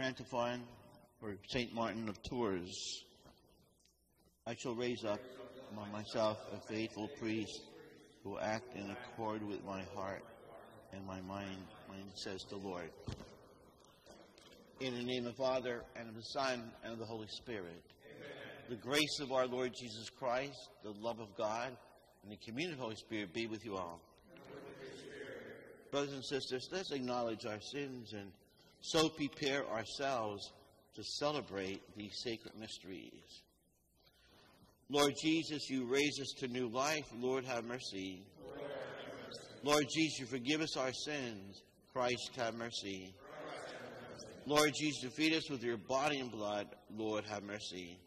an antiphon for Saint Martin of Tours. I shall raise up among myself a faithful priest who will act in accord with my heart and my mind, says the Lord. In the name of the Father, and of the Son, and of the Holy Spirit. Amen. The grace of our Lord Jesus Christ, the love of God, and the communion of the Holy Spirit be with you all. And with your spirit. Brothers and sisters, let's acknowledge our sins and so prepare ourselves to celebrate these sacred mysteries. Lord Jesus, you raise us to new life. Lord, have mercy. Lord, have mercy. Lord Jesus, you forgive us our sins. Christ, have mercy. Lord Jesus, feed us with your body and blood. Lord, have mercy.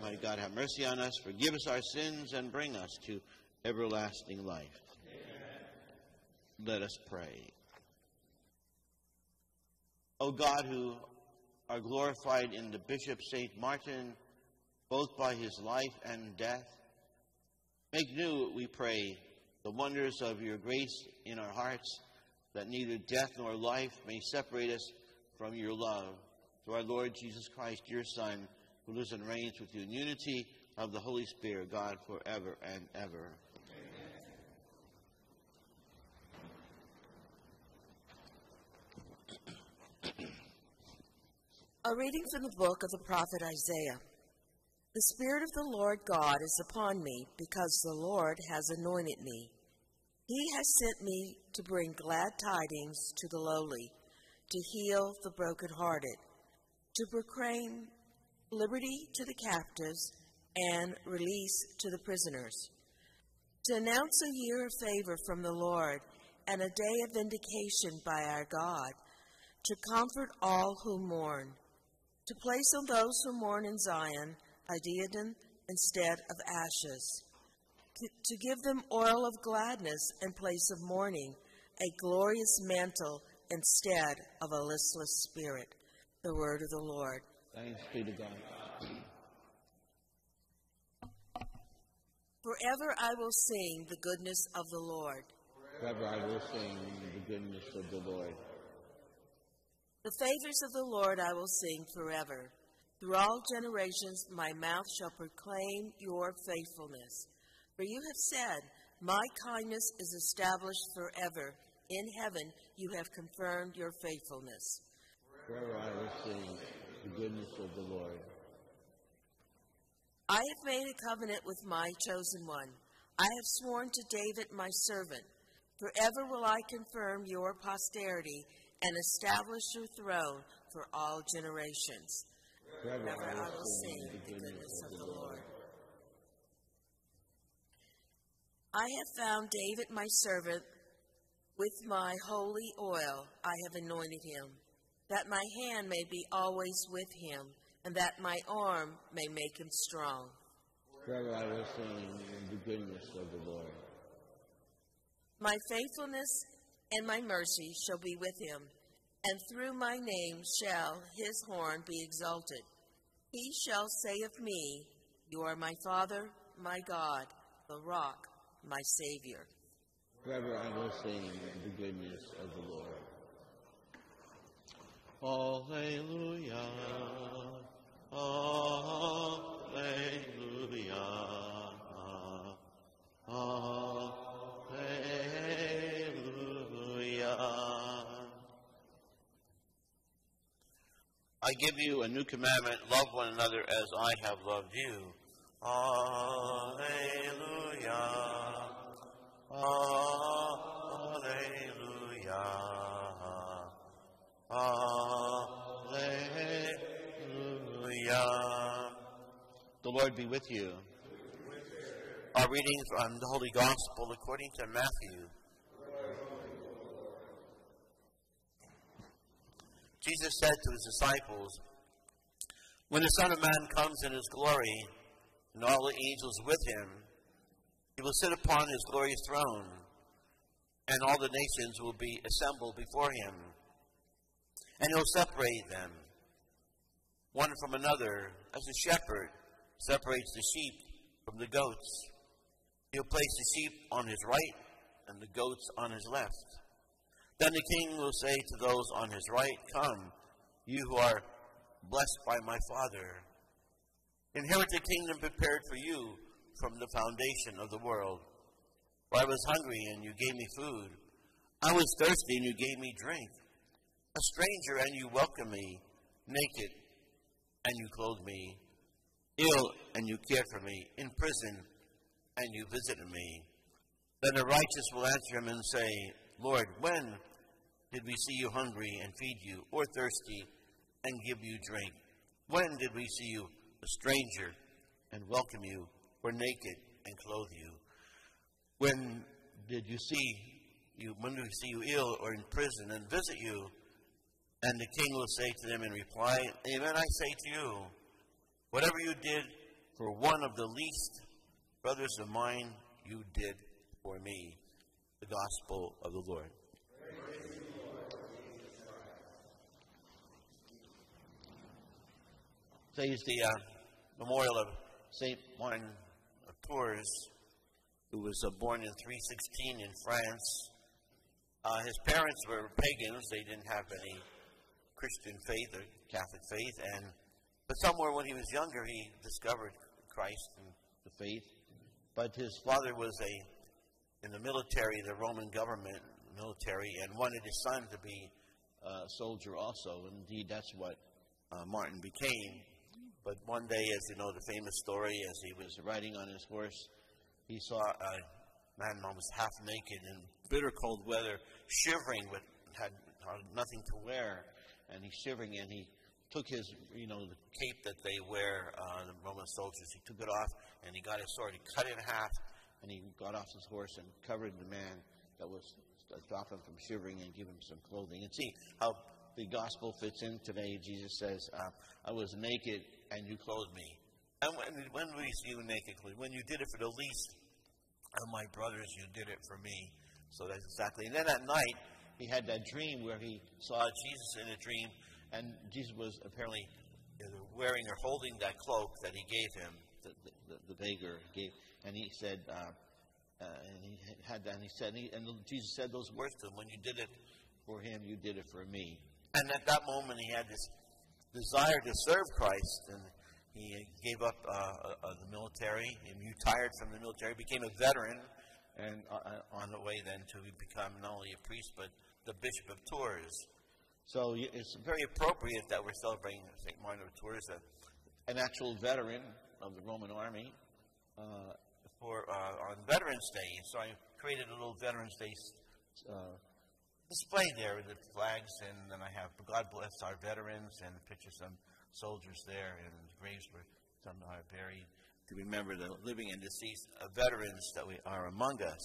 Almighty God, have mercy on us, forgive us our sins, and bring us to everlasting life. Amen. Let us pray. O God, who are glorified in the Bishop St. Martin, both by his life and death, make new, we pray, the wonders of your grace in our hearts, that neither death nor life may separate us from your love, through our Lord Jesus Christ, your Son, who lives and reigns with you in unity of the Holy Spirit, God, forever and ever. Amen. A reading from the book of the prophet Isaiah. The Spirit of the Lord God is upon me, because the Lord has anointed me. He has sent me to bring glad tidings to the lowly, to heal the brokenhearted, to proclaim liberty to the captives and release to the prisoners, to announce a year of favor from the Lord and a day of vindication by our God, to comfort all who mourn, to place on those who mourn in Zion a diadem instead of ashes, to give them oil of gladness in place of mourning, a glorious mantle instead of a listless spirit. The word of the Lord. Thanks be to God. Forever I will sing the goodness of the Lord. Forever I will sing the goodness of the Lord. The favors of the Lord I will sing forever. Through all generations my mouth shall proclaim your faithfulness. For you have said, my kindness is established forever. In heaven you have confirmed your faithfulness. Forever I will sing the goodness of the Lord. I have made a covenant with my chosen one. I have sworn to David my servant. Forever will I confirm your posterity and establish your throne for all generations. Forever I will sing the goodness of the Lord. I have found David my servant. With my holy oil I have anointed him, that my hand may be always with him, and that my arm may make him strong. Forever I will sing the goodness of the Lord. My faithfulness and my mercy shall be with him, and through my name shall his horn be exalted. He shall say of me, you are my Father, my God, the Rock, my Savior. Forever I will sing the goodness of the Lord. Alleluia, alleluia, alleluia. I give you a new commandment, love one another as I have loved you. Alleluia, alleluia. Alleluia. The Lord be with you. Our reading from the Holy Gospel according to Matthew. Jesus said to his disciples, when the Son of Man comes in his glory, and all the angels with him, he will sit upon his glorious throne, and all the nations will be assembled before him. And he'll separate them, one from another, as a shepherd separates the sheep from the goats. He'll place the sheep on his right and the goats on his left. Then the king will say to those on his right, come, you who are blessed by my Father. Inherit the kingdom prepared for you from the foundation of the world. For I was hungry, and you gave me food. I was thirsty, and you gave me drink. A stranger, and you welcomed me. Naked, and you clothed me. Ill, and you cared for me. In prison, and you visited me. Then the righteous will answer him and say, Lord, when did we see you hungry and feed you, or thirsty and give you drink? When did we see you a stranger and welcome you, or naked and clothe you? When did we see you ill or in prison and visit you? And the king will say to them in reply, Amen, I say to you, whatever you did for one of the least brothers of mine, you did for me. The Gospel of the Lord. Praise to you, Lord Jesus Christ. Today is the memorial of Saint Martin of Tours, who was born in 316 in France. His parents were pagans. They didn't have any Christian faith or Catholic faith, but somewhere when he was younger, he discovered Christ and the faith. But his father was in the military, the Roman government military, and wanted his son to be a soldier also. Indeed, that's what Martin became. But one day, as you know, the famous story, as he was riding on his horse, he saw a man almost half naked in bitter cold weather, shivering, but had nothing to wear. And he's shivering, and he took his, the cape that they wear, the Roman soldiers, he took it off, and he got his sword, he cut it in half, and he got off his horse and covered the man that was stopping him from shivering and giving him some clothing. And see how the gospel fits in today. Jesus says, I was naked, and you clothed me. And when we see you naked, when you did it for the least of my brothers, you did it for me. So that's exactly. And then at night, he had that dream where he saw Jesus in a dream, and Jesus was apparently wearing or holding that cloak that he gave him, the beggar gave, and he said, and he had that, and he said, and Jesus said those words to him, when you did it for him, you did it for me. And at that moment, he had this desire to serve Christ, and he gave up the military. He retired from the military, became a veteran, and on the way then to become not only a priest, but the Bishop of Tours. So it's very appropriate that we're celebrating St. Martin of Tours, an actual veteran of the Roman army, on Veterans Day. So I created a little Veterans Day display there with the flags, and then I have God Bless Our Veterans, and picture some soldiers there, and graves where some are buried, to remember the living and deceased veterans that we are among us.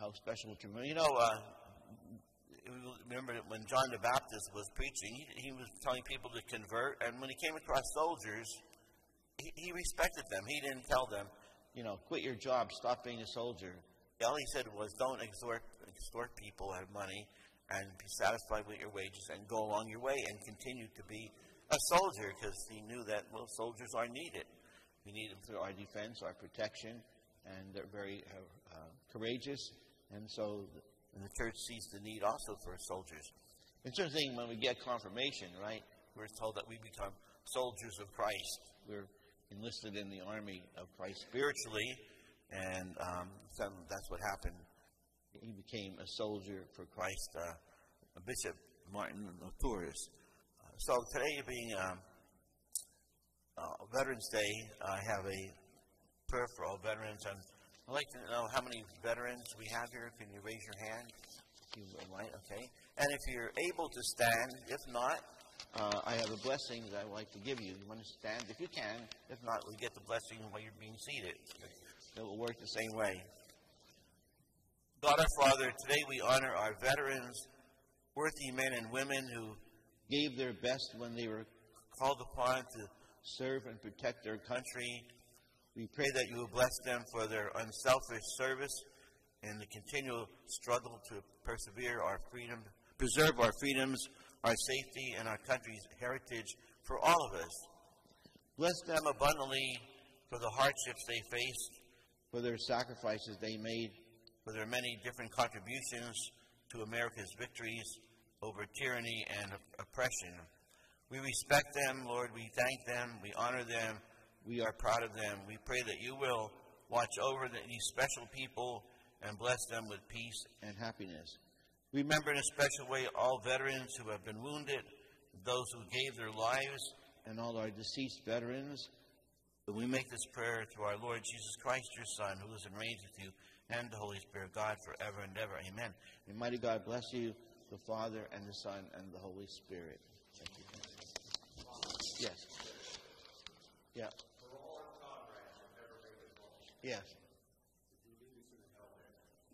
How special to remember. Remember when John the Baptist was preaching, he was telling people to convert, and when he came across soldiers, he respected them. He didn't tell them, quit your job, stop being a soldier. All he said was, don't extort people out of money, and be satisfied with your wages, and go along your way, and continue to be a soldier, because he knew that, well, soldiers are needed. We need them for our defense, our protection, and they're very courageous, and so the church sees the need also for soldiers. It's interesting when we get confirmation, right? We're told that we become soldiers of Christ. We're enlisted in the army of Christ spiritually, and that's what happened. He became a soldier for Christ, Bishop Martin of Tours. So today being Veterans Day, I have a prayer for all veterans. And I'd like to know how many veterans we have here. Can you raise your hand? If you would like, okay. And if you're able to stand, if not, I have a blessing that I would like to give you. You want to stand if you can. If not, we get the blessing while you're being seated. It will work the same way. God our Father, today we honor our veterans, worthy men and women who gave their best when they were called upon to serve and protect their country. We pray that you will bless them for their unselfish service and the continual struggle to persevere our freedom, preserve our freedoms, our safety, and our country's heritage for all of us. Bless them abundantly for the hardships they faced, for their sacrifices they made, for their many different contributions to America's victories, over tyranny and oppression. We respect them, Lord. We thank them. We honor them. We are proud of them. We pray that you will watch over these special people and bless them with peace and happiness. Remember in a special way all veterans who have been wounded, those who gave their lives, and all our deceased veterans. We make this prayer through our Lord Jesus Christ, your Son, who lives and reigns with you, and the Holy Spirit, God, forever and ever. Amen. May mighty God bless you, the Father, and the Son, and the Holy Spirit. Thank you. Yes. Yeah. For all our comrades who never made it home. Yes.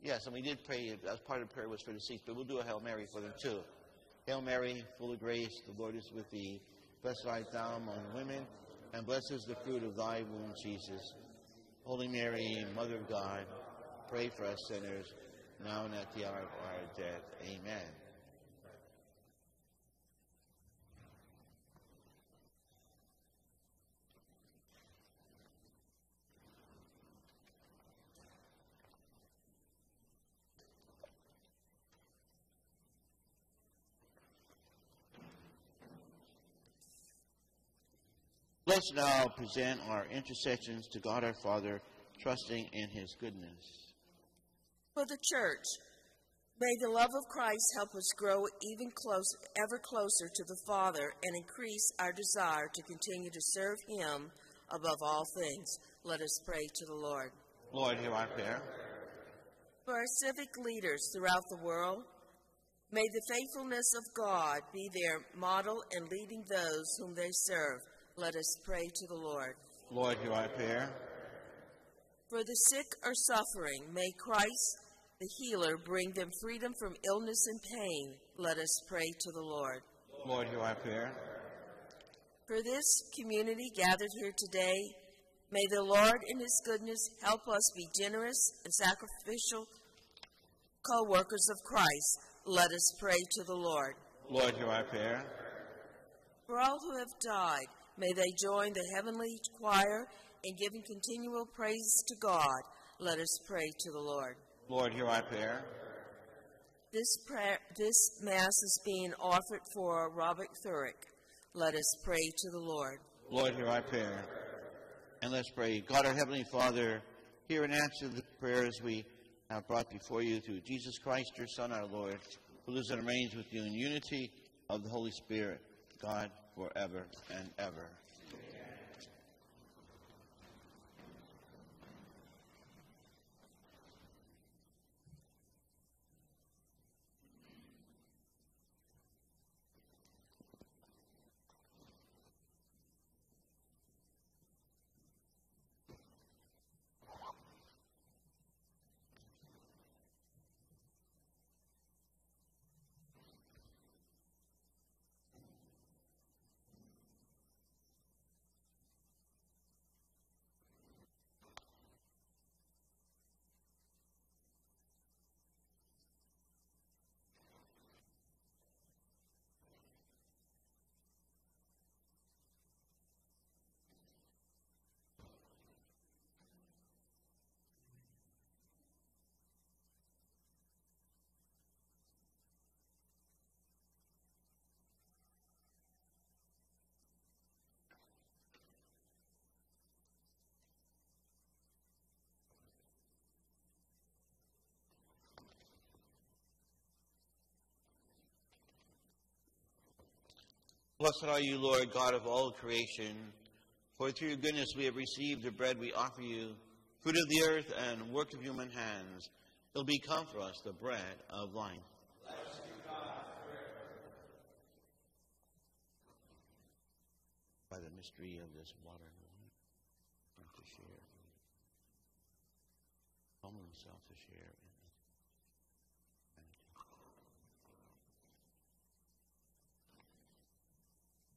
Yes, and we did pray, as part of prayer was for the deceased, but we'll do a Hail Mary for them too. Hail Mary, full of grace, the Lord is with thee. Blessed art thou among women, and blessed is the fruit of thy womb, Jesus. Holy Mary, Mother of God, pray for us sinners, now and at the hour of our death. Amen. Let's now present our intercessions to God our Father, trusting in his goodness. For the Church, may the love of Christ help us grow ever closer to the Father and increase our desire to continue to serve him above all things. Let us pray to the Lord. Lord, hear our prayer. For our civic leaders throughout the world, may the faithfulness of God be their model in leading those whom they serve. Let us pray to the Lord. Lord, hear our prayer. For the sick or suffering, may Christ, the healer, bring them freedom from illness and pain. Let us pray to the Lord. Lord, hear our prayer. For this community gathered here today, may the Lord in his goodness help us be generous and sacrificial co-workers of Christ. Let us pray to the Lord. Lord, hear our prayer. For all who have died, may they join the heavenly choir in giving continual praise to God. Let us pray to the Lord. Lord, hear our prayer. This Mass is being offered for Robert Thurick. Let us pray to the Lord. Lord, hear our prayer. And let's pray. God, our Heavenly Father, hear and answer the prayers we have brought before you through Jesus Christ, your Son, our Lord, who lives and reigns with you in unity of the Holy Spirit, God, forever and ever. Blessed are you, Lord, God of all creation, for through your goodness we have received the bread we offer you, fruit of the earth and work of human hands. It will become for us the bread of life. By the mystery of this water and to share, humble himself to share.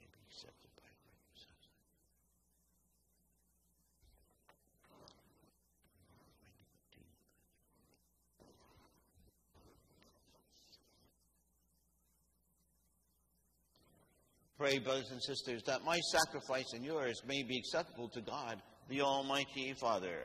may be accepted by grace. Pray, brothers and sisters, that my sacrifice and yours may be acceptable to God, the Almighty Father.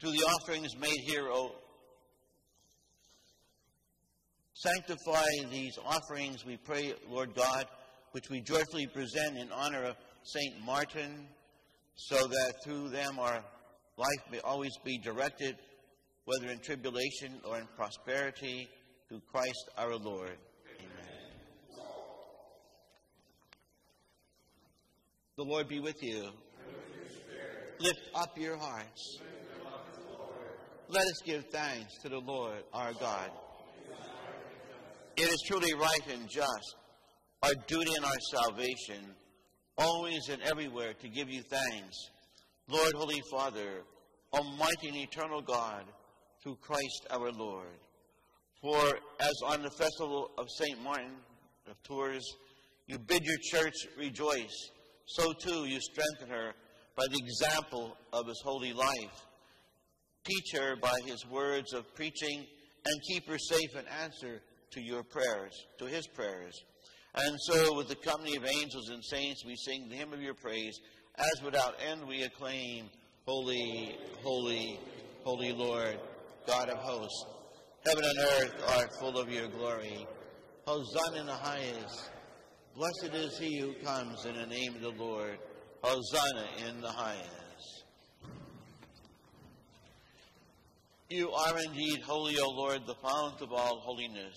Through the offerings made here, O sanctify these offerings, we pray, Lord God, which we joyfully present in honor of Saint Martin, so that through them our life may always be directed, whether in tribulation or in prosperity, through Christ our Lord. Amen. The Lord be with you. And with your spirit. Lift up your hearts. Let us give thanks to the Lord our God. It is truly right and just, our duty and our salvation, always and everywhere to give you thanks, Lord, Holy Father, almighty and eternal God, through Christ our Lord. For as on the festival of Saint Martin of Tours, you bid your church rejoice, so too you strengthen her by the example of his holy life. Teach her by his words of preaching, and keep her safe in answer to your prayers, to his prayers. And so with the company of angels and saints, we sing the hymn of your praise, as without end we acclaim, Holy, holy, holy Lord, God of hosts. Heaven and earth are full of your glory. Hosanna in the highest. Blessed is he who comes in the name of the Lord. Hosanna in the highest. You are indeed holy, O Lord, the fount of all holiness.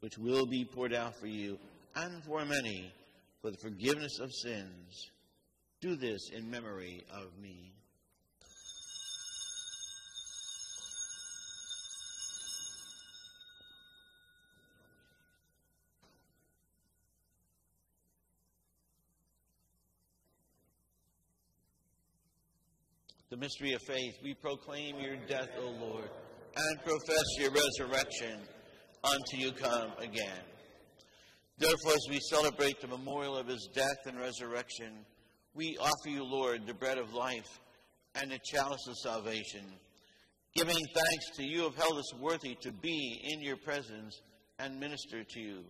which will be poured out for you and for many for the forgiveness of sins. Do this in memory of me. The mystery of faith, we proclaim your death, O Lord, and profess your resurrection until you come again. Therefore, as we celebrate the memorial of his death and resurrection, we offer you, Lord, the bread of life and the chalice of salvation, giving thanks to you who have held us worthy to be in your presence and minister to you.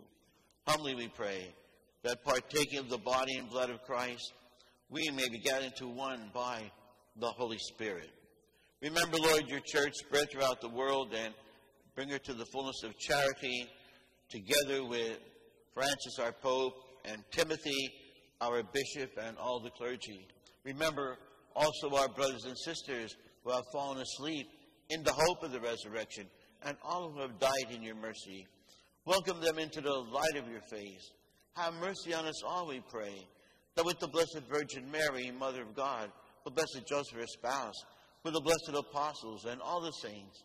Humbly we pray that partaking of the body and blood of Christ, we may be gathered into one by the Holy Spirit. Remember, Lord, your church spread throughout the world and bring her to the fullness of charity, together with Francis, our Pope, and Timothy, our Bishop, and all the clergy. Remember also our brothers and sisters who have fallen asleep in the hope of the resurrection, and all who have died in your mercy. Welcome them into the light of your face. Have mercy on us all, we pray, that with the Blessed Virgin Mary, Mother of God, with blessed Joseph, her spouse, with the blessed apostles and all the saints,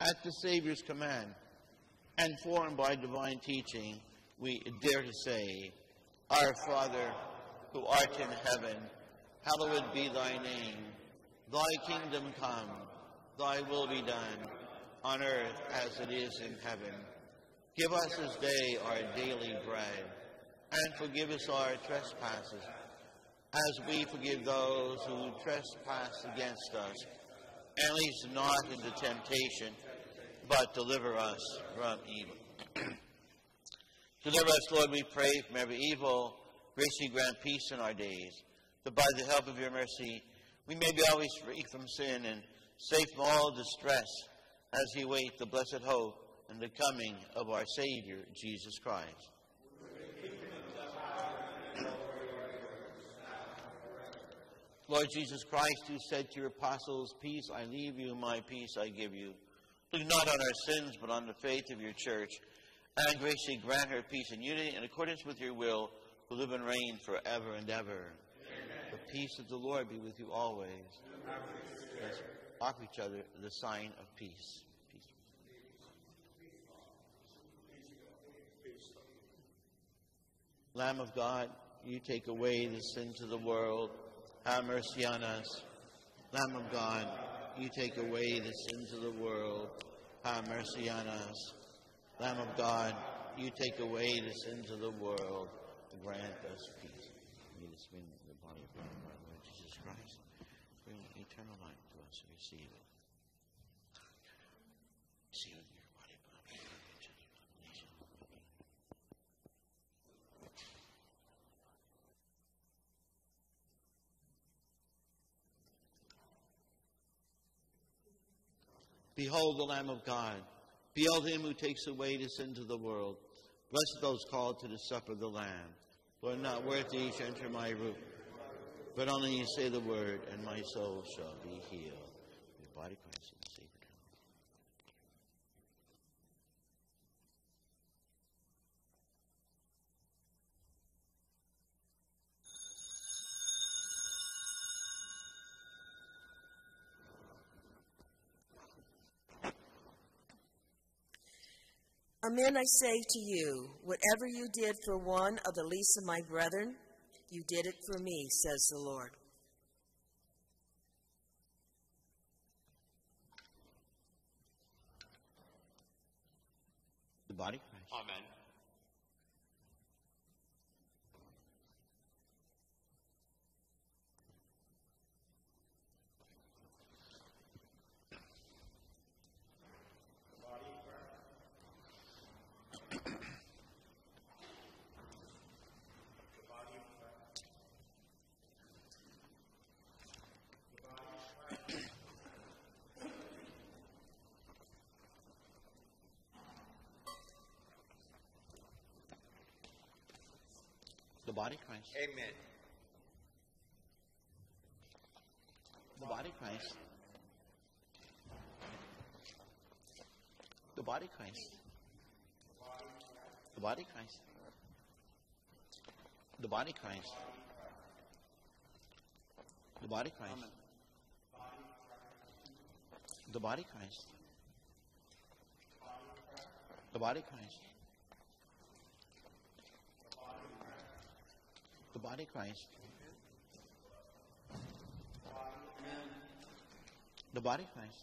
At the Savior's command, and formed by divine teaching, we dare to say, Our Father, who art in heaven, hallowed be thy name. Thy kingdom come, thy will be done, on earth as it is in heaven. Give us this day our daily bread, and forgive us our trespasses, as we forgive those who trespass against us. And lead us not into temptation, but deliver us from evil. Deliver us, Lord, we pray, from every evil. Graciously grant peace in our days, that by the help of your mercy we may be always free from sin and safe from all distress, as we wait the blessed hope and the coming of our Savior, Jesus Christ. Lord Jesus Christ, who said to your apostles, "Peace I leave you, my peace I give you," look not on our sins, but on the faith of your church, and graciously grant her peace and unity in accordance with your will, who live and reign forever and ever. Amen. The peace of the Lord be with you always. Let's offer each other the sign of peace. Lamb of God, you take away the sins of the world. Have mercy on us. Lamb of God, you take away the sins of the world. Have mercy on us. Lamb of God, you take away the sins of the world. Grant us peace. May this be the body of our Lord Jesus Christ. Bring eternal life to us and receive it. Receive it. Behold the Lamb of God. Behold him who takes away the sins of the world. Blessed those called to the supper of the Lamb. Lord, not worthy you should enter my roof, but only you say the word, and my soul shall be healed. Your body, Christ, and Savior. Amen, I say to you, whatever you did for one of the least of my brethren, you did it for me, says the Lord. The body of Christ. Amen. Body Christ. Amen. The body Christ. The body Christ. The body Christ. The body Christ. The body Christ. The body Christ. The body Christ. The body Christ. The body Christ.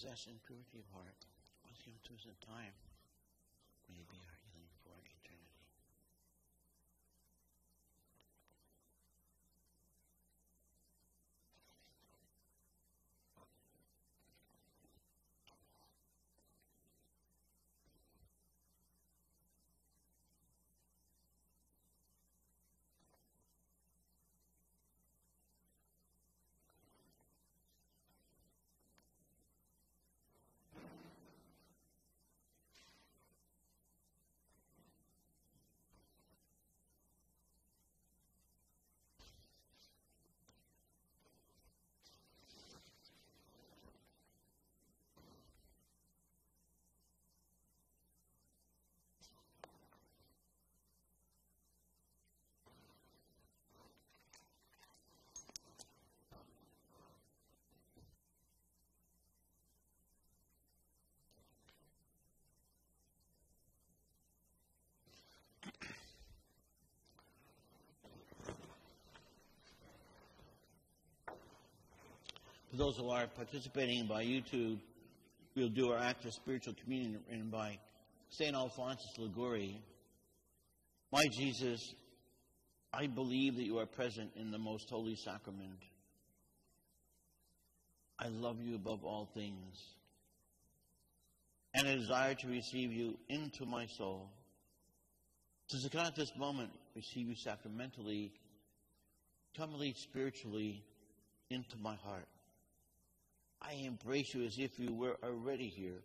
possession, purity of heart, with him to the time may be our healing for eternity. For those who are participating by YouTube, we'll do our act of spiritual communion written by St. Alphonsus Liguori. My Jesus, I believe that you are present in the most holy sacrament. I love you above all things, and I desire to receive you into my soul. Since I cannot at this moment receive you sacramentally, come at least spiritually into my heart. I embrace you as if you were already here,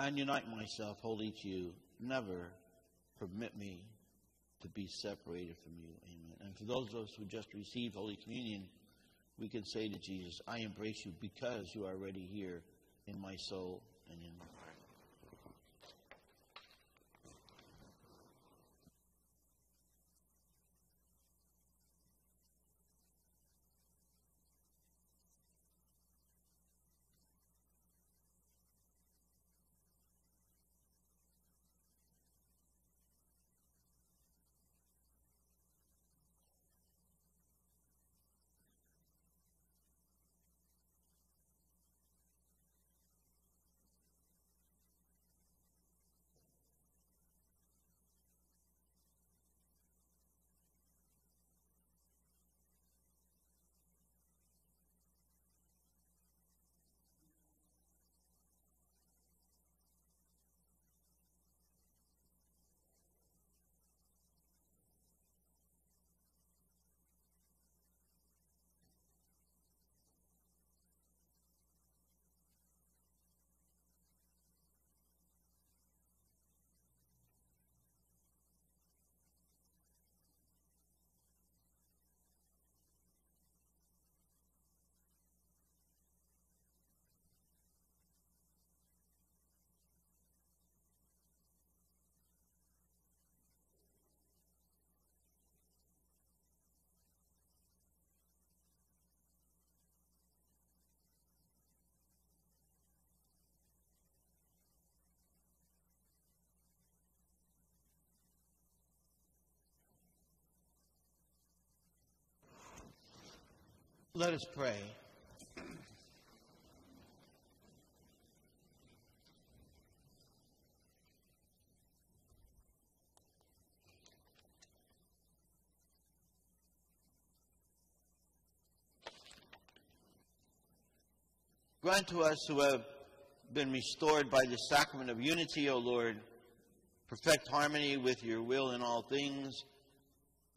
and unite myself wholly to you. Never permit me to be separated from you. Amen. And for those of us who just received Holy Communion, we can say to Jesus, I embrace you because you are already here in my soul and in my heart. Let us pray. Grant to us who have been restored by the sacrament of unity, O Lord, perfect harmony with your will in all things,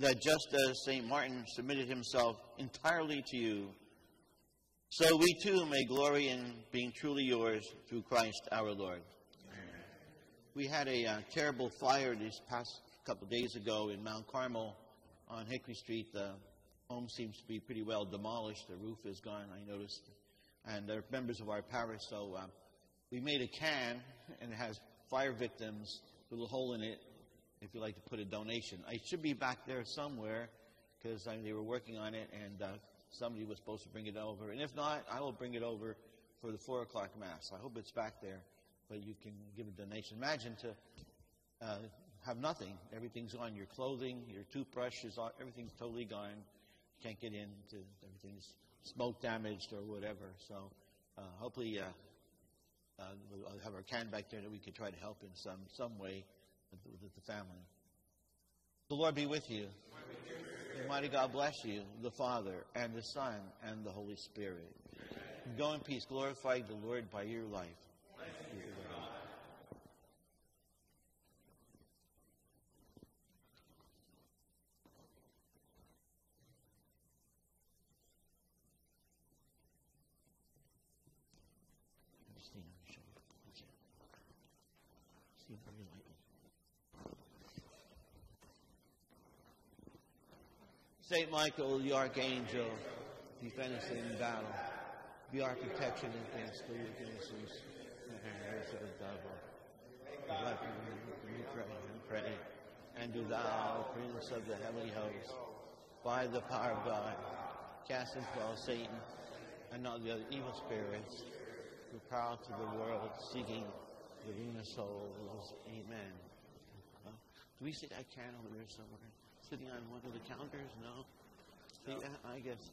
that just as St. Martin submitted himself entirely to you, so we too may glory in being truly yours through Christ our Lord. Amen. We had a terrible fire this past couple of days ago in Mount Carmel on Hickory Street. The home seems to be pretty well demolished. The roof is gone, I noticed. And they're members of our parish, so we made a can, and it has fire victims, a little hole in it, if you'd like to put a donation. I should be back there somewhere, because they were working on it, and somebody was supposed to bring it over. And if not, I will bring it over for the 4 o'clock Mass. I hope it's back there, but you can give a donation. Imagine to have nothing. Everything's gone. Your clothing, your toothbrush is on. Everything's totally gone. You can't get in. Everything's smoke damaged or whatever. So Hopefully, we'll have our can back there that we could try to help in some way with the family. The Lord be with you. The mighty God bless you, the Father, and the Son, and the Holy Spirit. Amen. Go in peace. Glorify the Lord by your life. Saint Michael, the Archangel, defend us in battle. Be our protection against the weaknesses and errors of the devil. Let me pray. And do thou, Prince of the heavenly host, by the power of God, cast into all Satan and all the other evil spirits who prowl to the world seeking the human souls. Amen. Do we see that candle there somewhere? Sitting on one of the counters? No? See, I guess.